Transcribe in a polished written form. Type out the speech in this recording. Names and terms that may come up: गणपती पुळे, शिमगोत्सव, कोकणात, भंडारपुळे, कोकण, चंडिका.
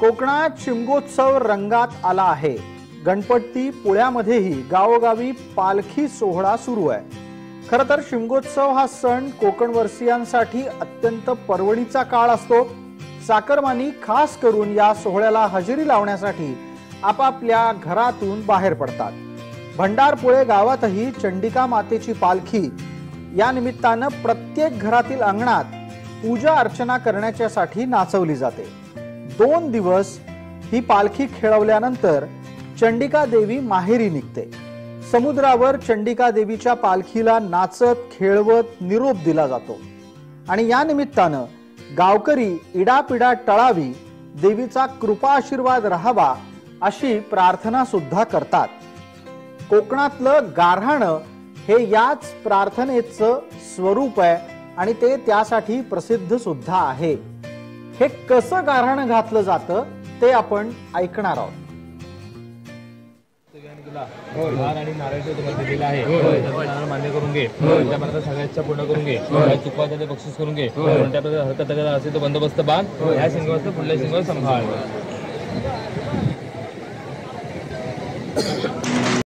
कोकणात शिमगोत्सव रंगात आला आहे। गणपती पुळ्यामध्येही गावोगावी पालखी सोहळा सुरू आहे। खरं तर शिमगोत्सव हा सण कोकणवासियांसाठी अत्यंत पर्वणीचा काळ असतो। साखरमानी खास करून या सोहळ्याला हजेरी लावण्यासाठी आपापल्या घरातून बाहेर पडतात। भंडारपुळे गावातही चंडिका मातेची पालखी या निमित्ताने प्रत्येक घरातील अंगणात पूजा अर्चना करण्यासाठी नाचवली जाते। 2 दिवस ही पालखी खेळवल्यानंतर चंडिका देवी माहेरी निघते। समुद्रावर चंडिका देवीच्या पालखीला नाचत खेळवत निरोप दिला जातो आणि या निमित्ताने गावकरी इडापिडा टळावी, देवीचा कृपा आशीर्वाद राहावा अशी प्रार्थना सुद्धा करतात। कोकणातलं गारहाणं हे याच प्रार्थनेचं स्वरूप आहे आणि ते त्यासाठी प्रसिद्ध सुद्धा आहे। हे कसं गारहाण घातलं जातं ते आपण ऐकणार आहोत। बक्षीस करून घे, हरकत बंदोबस्त बांध, पुढल्या शिंगावर संभाळ।